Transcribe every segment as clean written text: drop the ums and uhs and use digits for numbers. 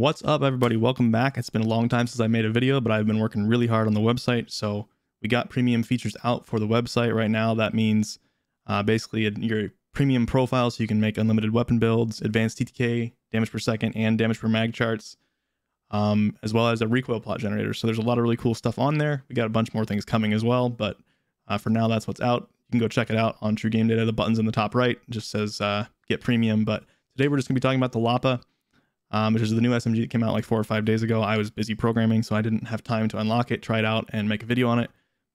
What's up, everybody? Welcome back. It's been a long time since I made a video, but I've been working really hard on the website. So we got premium features out for the website right now. That means basically your premium profile, so you can make unlimited weapon builds, advanced TTK, damage per second, and damage per mag charts, as well as a recoil plot generator. So there's a lot of really cool stuff on there. We got a bunch more things coming as well, but for now, that's what's out. You can go check it out on True Game Data. The button's in the top right. It just says get premium. But today we're just gonna be talking about the LAPA, which is the new SMG that came out like 4 or 5 days ago. I was busy programming, so I didn't have time to unlock it, try it out, and make a video on it.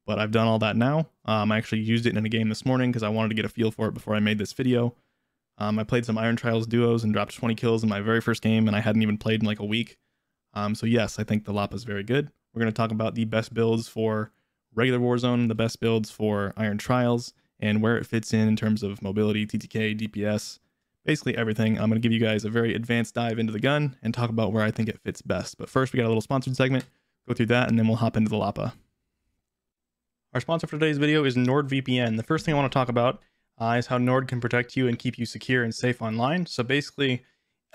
But I've done all that now. I actually used it in a game this morning because I wanted to get a feel for it before I made this video. I played some Iron Trials duos and dropped 20 kills in my very first game, and I hadn't even played in like a week. So yes, I think the LAPA is very good. We're going to talk about the best builds for regular Warzone, the best builds for Iron Trials, and where it fits in terms of mobility, TTK, DPS, basically everything. I'm going to give you guys a very advanced dive into the gun and talk about where I think it fits best. But first, we got a little sponsored segment. Go through that, and then we'll hop into the LAPA. Our sponsor for today's video is NordVPN. The first thing I want to talk about is how Nord can protect you and keep you secure and safe online. So basically,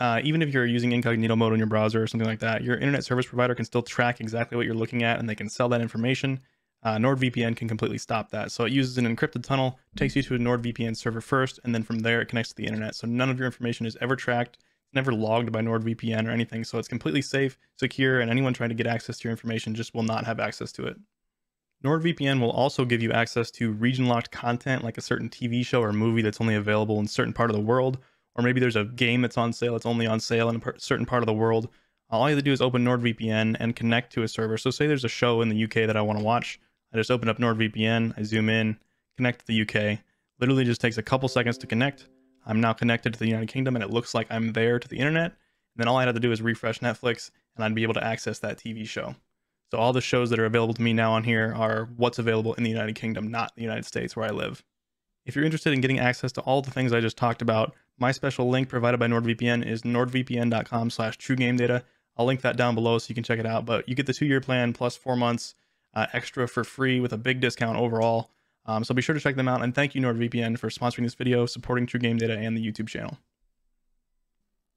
even if you're using incognito mode on your browser or something like that, your internet service provider can still track exactly what you're looking at, and they can sell that information. NordVPN can completely stop that. So it uses an encrypted tunnel, takes you to a NordVPN server first, and then from there it connects to the internet. So none of your information is ever tracked. It's never logged by NordVPN or anything. So it's completely safe, secure, and anyone trying to get access to your information just will not have access to it. NordVPN will also give you access to region-locked content, like a certain TV show or movie that's only available in a certain part of the world, or maybe there's a game that's on sale, it's only on sale in a certain part of the world. All you have to do is open NordVPN and connect to a server. So say there's a show in the UK that I want to watch. I just open up NordVPN, I zoom in, connect to the UK. Literally just takes a couple seconds to connect. I'm now connected to the United Kingdom, and it looks like I'm there to the internet. And then all I had to do is refresh Netflix, and I'd be able to access that TV show. So all the shows that are available to me now on here are what's available in the United Kingdom, not the United States where I live. If you're interested in getting access to all the things I just talked about, my special link provided by NordVPN is nordvpn.com/truegamedata. I'll link that down below so you can check it out, but you get the 2-year plan plus 4 months extra for free with a big discount overall. So be sure to check them out, and thank you NordVPN for sponsoring this video, supporting True Game Data and the YouTube channel.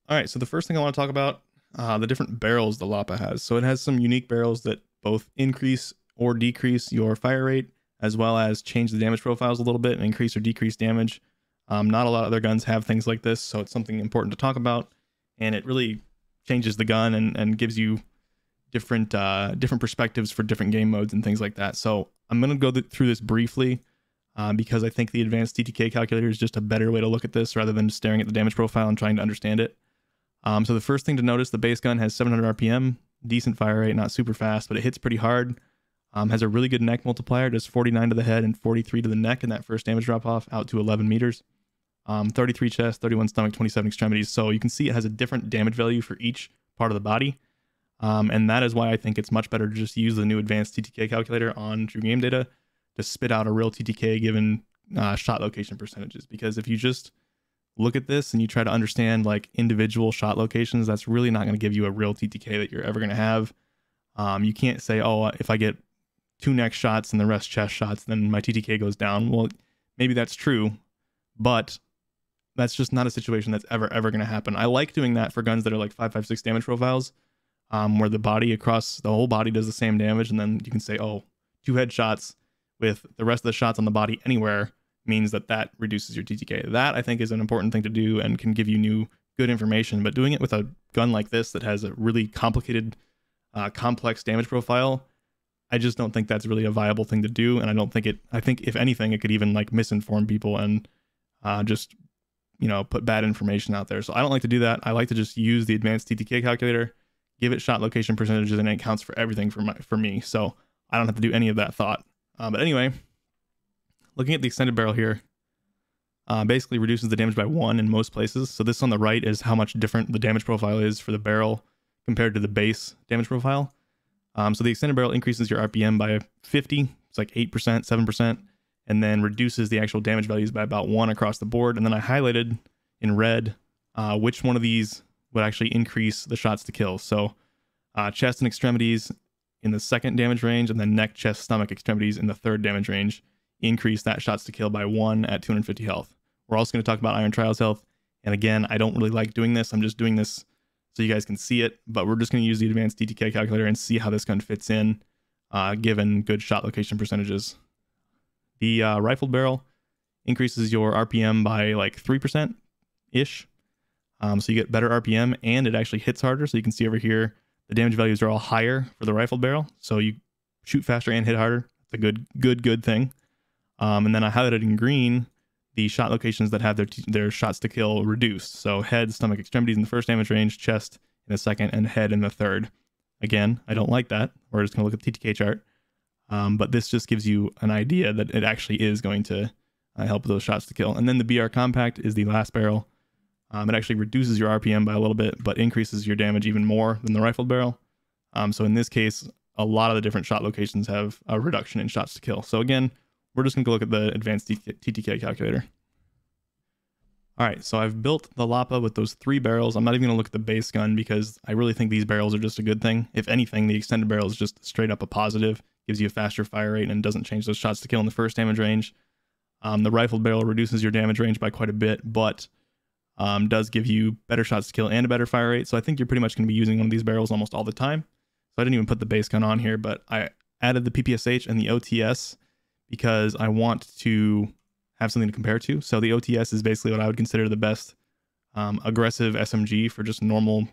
All right, so the first thing I want to talk about, the different barrels the LAPA has. So it has some unique barrels that both increase or decrease your fire rate, as well as change the damage profiles a little bit and increase or decrease damage. Not a lot of other guns have things like this, so it's something important to talk about, and it really changes the gun and gives you different different perspectives for different game modes and things like that. So I'm going to go through this briefly because I think the advanced TTK calculator is just a better way to look at this rather than just staring at the damage profile and trying to understand it. So the first thing to notice, the base gun has 700 RPM, decent fire rate, not super fast, but it hits pretty hard. Has a really good neck multiplier, does 49 to the head and 43 to the neck in that first damage drop off out to 11 meters. 33 chest, 31 stomach, 27 extremities. So you can see it has a different damage value for each part of the body. And that is why I think it's much better to just use the new advanced TTK calculator on True Game Data to spit out a real TTK given shot location percentages. Because if you just look at this and you try to understand like individual shot locations, that's really not going to give you a real TTK that you're ever going to have. You can't say, oh, if I get 2 neck shots and the rest chest shots, then my TTK goes down. Well, maybe that's true, but that's just not a situation that's ever going to happen. I like doing that for guns that are like 5.56 damage profiles, where the body across the whole body does the same damage, and then you can say, oh, 2 headshots with the rest of the shots on the body anywhere means that that reduces your TTK. That I think is an important thing to do and can give you new good information. But doing it with a gun like this that has a really complicated, complex damage profile, I just don't think that's really a viable thing to do, and I don't think it. I think if anything, it could even like misinform people and just, you know, put bad information out there. So I don't like to do that. I like to just use the advanced TTK calculator, give it shot location percentages, and it counts for everything for me. So I don't have to do any of that thought. But anyway, looking at the extended barrel here, basically reduces the damage by 1 in most places. So this on the right is how much different the damage profile is for the barrel compared to the base damage profile. So the extended barrel increases your RPM by 50, it's like 8%, 7%, and then reduces the actual damage values by about 1 across the board. And then I highlighted in red which one of these would actually increase the shots to kill. So chest and extremities in the 2nd damage range, and then neck, chest, stomach, extremities in the 3rd damage range increase that shots to kill by 1 at 250 health. We're also going to talk about Iron Trials health. And again, I don't really like doing this. I'm just doing this so you guys can see it, but we're just going to use the advanced TTK calculator and see how this gun fits in given good shot location percentages. The rifled barrel increases your RPM by like 3%-ish. So you get better RPM and it actually hits harder. So you can see over here, the damage values are all higher for the rifled barrel. So you shoot faster and hit harder. It's a good thing. And then I highlighted in green the shot locations that have their shots to kill reduced. So head, stomach, extremities in the first damage range, chest in the second, and head in the third. Again, I don't like that. We're just going to look at the TTK chart. But this just gives you an idea that it actually is going to help with those shots to kill. And then the BR Compact is the last barrel. It actually reduces your RPM by a little bit, but increases your damage even more than the rifled barrel. So in this case, a lot of the different shot locations have a reduction in shots to kill. So again, we're just going to look at the advanced TTK calculator. All right, so I've built the LAPA with those three barrels. I'm not even going to look at the base gun because I really think these barrels are just a good thing. If anything, the extended barrel is just straight up a positive. Gives you a faster fire rate and doesn't change those shots to kill in the first damage range. The rifled barrel reduces your damage range by quite a bit, but does give you better shots to kill and a better fire rate. So I think you're pretty much going to be using one of these barrels almost all the time. So I didn't even put the base gun on here, but I added the PPSH and the OTS because I want to have something to compare to. So the OTS is basically what I would consider the best aggressive SMG for just normal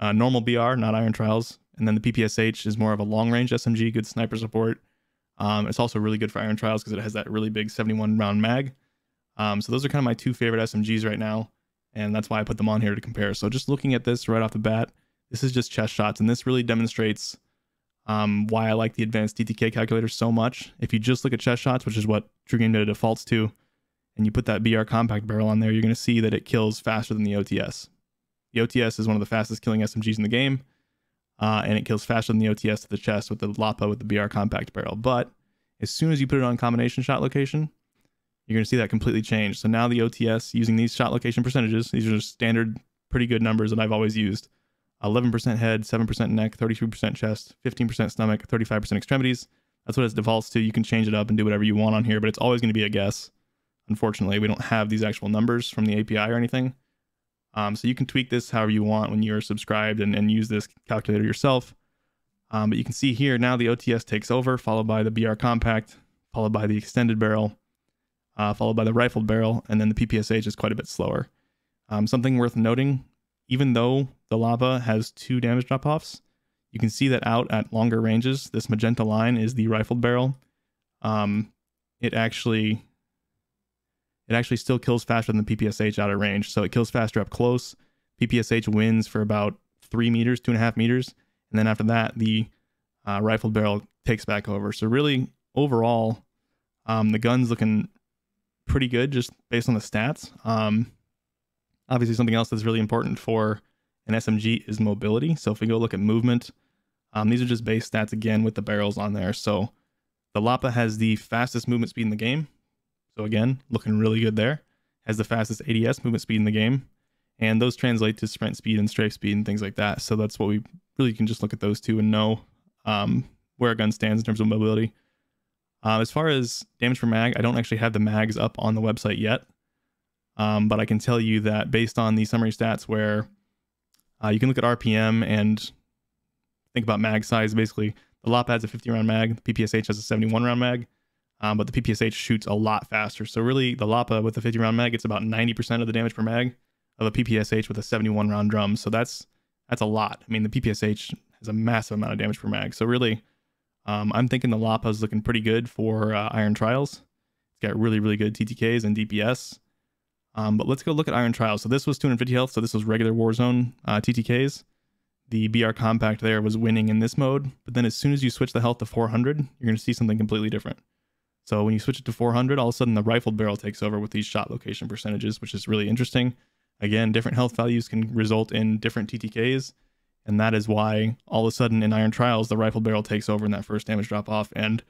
BR, not Iron Trials. And then the PPSH is more of a long-range SMG, good sniper support. It's also really good for Iron Trials because it has that really big 71-round mag. So those are kind of my two favorite SMGs right now, and that's why I put them on here to compare. So just looking at this right off the bat, this is just chest shots, and this really demonstrates why I like the advanced TTK calculator so much. If you just look at chest shots, which is what True Game Data defaults to, and you put that BR Compact barrel on there, you're going to see that it kills faster than the OTS. The OTS is one of the fastest killing SMGs in the game. And it kills faster than the OTS to the chest with the LAPA with the BR Compact barrel. But as soon as you put it on combination shot location, you're going to see that completely change. So now the OTS, using these shot location percentages, these are just standard, pretty good numbers that I've always used. 11% head, 7% neck, 33% chest, 15% stomach, 35% extremities. That's what it defaults to. You can change it up and do whatever you want on here, but it's always going to be a guess. Unfortunately, we don't have these actual numbers from the API or anything. So you can tweak this however you want when you're subscribed and use this calculator yourself. But you can see here now the OTS takes over, followed by the BR Compact, followed by the extended barrel, followed by the rifled barrel, and then the PPSH is quite a bit slower. Something worth noting, even though the LAPA has two damage drop-offs, you can see that out at longer ranges, this magenta line is the rifled barrel. It actually still kills faster than the PPSH out of range. So it kills faster up close. PPSH wins for about 3 meters, 2.5 meters. And then after that, the rifled barrel takes back over. So really, overall, the gun's looking pretty good just based on the stats. Obviously, something else that's really important for an SMG is mobility. So if we go look at movement, these are just base stats again with the barrels on there. So the LAPA has the fastest movement speed in the game. So again, looking really good there. Has the fastest ADS movement speed in the game. And those translate to sprint speed and strafe speed and things like that. So that's what we really can just look at those two and know where a gun stands in terms of mobility. As far as damage per mag, I don't actually have the mags up on the website yet. But I can tell you that based on the summary stats where you can look at RPM and think about mag size, basically. The LAPA has a 50-round mag. The PPSH has a 71-round mag. But the PPSH shoots a lot faster. So really, the LAPA with the 50-round mag gets about 90% of the damage per mag of a PPSH with a 71-round drum. So that's a lot. I mean, the PPSH has a massive amount of damage per mag. So really, I'm thinking the LAPA is looking pretty good for Iron Trials. It's got really, really good TTKs and DPS. But let's go look at Iron Trials. So this was 250 health. So this was regular Warzone TTKs. The BR Compact there was winning in this mode. But then as soon as you switch the health to 400, you're going to see something completely different. So when you switch it to 400, all of a sudden the rifled barrel takes over with these shot location percentages, which is really interesting. Again, different health values can result in different TTKs. And that is why all of a sudden in Iron Trials, the rifled barrel takes over in that first damage drop off. And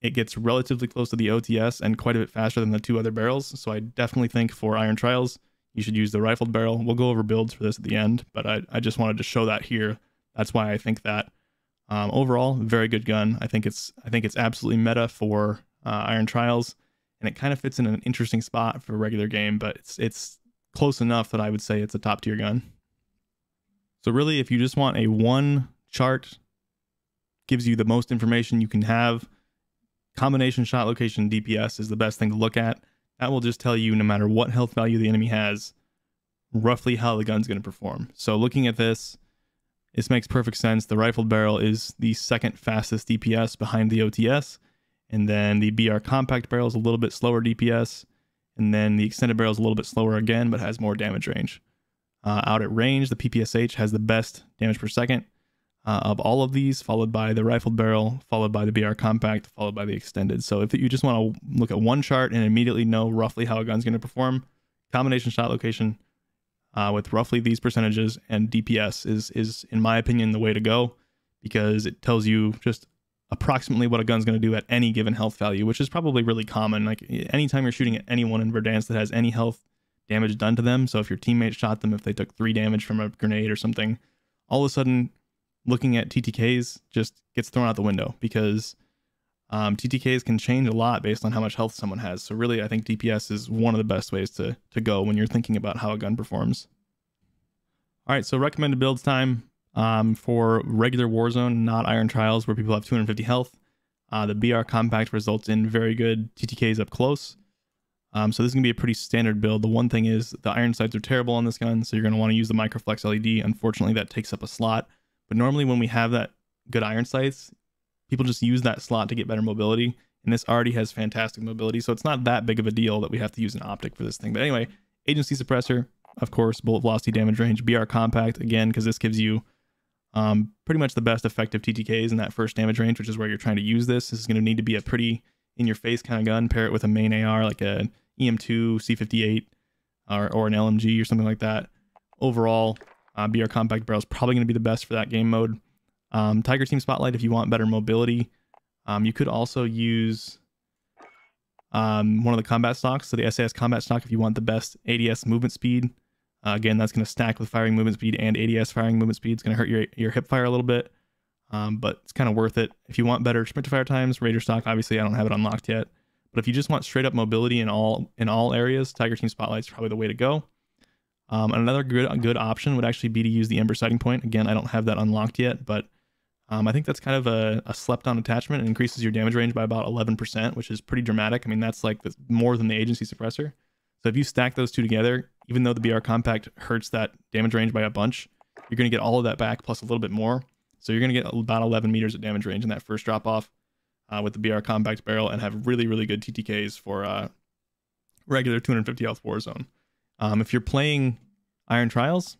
it gets relatively close to the OTS and quite a bit faster than the two other barrels. So I definitely think for Iron Trials, you should use the rifled barrel. We'll go over builds for this at the end, but I just wanted to show that here. That's why I think that overall, very good gun. I think it's absolutely meta for Iron Trials, and it kind of fits in an interesting spot for a regular game, but it's close enough that I would say it's a top tier gun. So really, if you just want a one chart, gives you the most information you can have, combination shot location DPS is the best thing to look at. That will just tell you, no matter what health value the enemy has, roughly how the gun's going to perform. So looking at this, this makes perfect sense. The rifled barrel is the second fastest DPS behind the OTS. And then the BR Compact barrel is a little bit slower DPS. And then the extended barrel is a little bit slower again, but has more damage range. Out at range, the PPSH has the best damage per second of all of these, followed by the rifled barrel, followed by the BR Compact, followed by the extended. So if you just want to look at one chart and immediately know roughly how a gun's going to perform, combination shot location with roughly these percentages and DPS is in my opinion the way to go, because it tells you just approximately what a gun's going to do at any given health value, which is probably really common. Like anytime you're shooting at anyone in Verdansk that has any health damage done to them, so if your teammate shot them, if they took 3 damage from a grenade or something, all of a sudden looking at TTKs just gets thrown out the window, because TTKs can change a lot based on how much health someone has. So really, I think DPS is one of the best ways to go when you're thinking about how a gun performs. All right, so recommended builds time for regular Warzone, not Iron Trials, where people have 250 health. The BR Compact results in very good TTKs up close. So this is going to be a pretty standard build. The one thing is the iron sights are terrible on this gun, so you're going to want to use the Microflex LED. Unfortunately, that takes up a slot. But normally when we have that good iron sights, people just use that slot to get better mobility, and this already has fantastic mobility, so it's not that big of a deal that we have to use an optic for this thing. But anyway, Agency Suppressor, of course, bullet velocity, damage range, BR Compact, again, because this gives you pretty much the best effective TTKs in that first damage range, which is where you're trying to use this. This is going to need to be a pretty in-your-face kind of gun. Pair it with a main AR, like an EM-2, C-58, or an LMG or something like that. Overall, BR Compact barrel is probably going to be the best for that game mode. Tiger Team Spotlight, if you want better mobility. You could also use one of the combat stocks, so the SAS Combat Stock, if you want the best ADS movement speed. Again, that's going to stack with firing movement speed and ADS firing movement speed. It's going to hurt your hip fire a little bit, but it's kind of worth it. If you want better sprint to fire times, Raider Stock, obviously I don't have it unlocked yet. But if you just want straight up mobility in all areas, Tiger Team Spotlight is probably the way to go. Another good option would actually be to use the Ember Sighting Point. Again, I don't have that unlocked yet, but I think that's kind of a slept-on attachment. It increases your damage range by about 11%, which is pretty dramatic. I mean, that's like more than the Agency Suppressor. So if you stack those two together, even though the BR Compact hurts that damage range by a bunch, you're going to get all of that back plus a little bit more. So you're going to get about 11 meters of damage range in that first drop-off with the BR Compact barrel, and have really, really good TTKs for regular 250 health Warzone. If you're playing Iron Trials,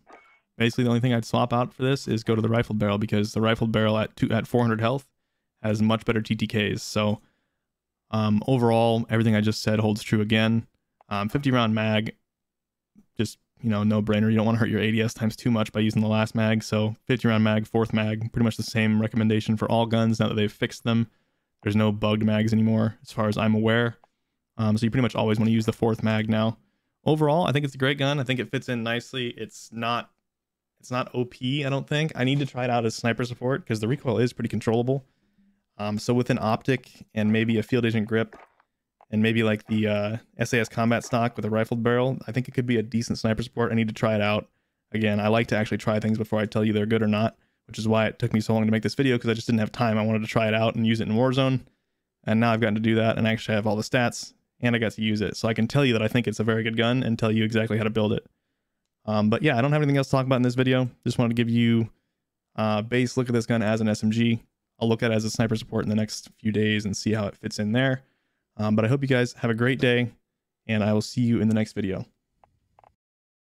basically the only thing I'd swap out for this is go to the rifled barrel, because the rifled barrel at 400 health has much better TTKs. So overall, everything I just said holds true again. 50 round mag, just, you know, no brainer. You don't want to hurt your ADS times too much by using the last mag. So 50 round mag, 4th mag, pretty much the same recommendation for all guns now that they've fixed them. There's no bugged mags anymore, as far as I'm aware. So you pretty much always want to use the 4th mag now. Overall, I think it's a great gun. I think it fits in nicely. It's not OP, I don't think. I need to try it out as sniper support, because the recoil is pretty controllable. So with an optic and maybe a field agent grip, and maybe like the SAS Combat Stock with a rifled barrel, I think it could be a decent sniper support. I need to try it out. Again, I like to actually try things before I tell you they're good or not, which is why it took me so long to make this video, because I just didn't have time. I wanted to try it out and use it in Warzone, and now I've gotten to do that, and I actually have all the stats, and I got to use it. So I can tell you that I think it's a very good gun and tell you exactly how to build it. But yeah, I don't have anything else to talk about in this video. Just wanted to give you a base look at this gun as an SMG. I'll look at it as a sniper support in the next few days and see how it fits in there. But I hope you guys have a great day, and I will see you in the next video.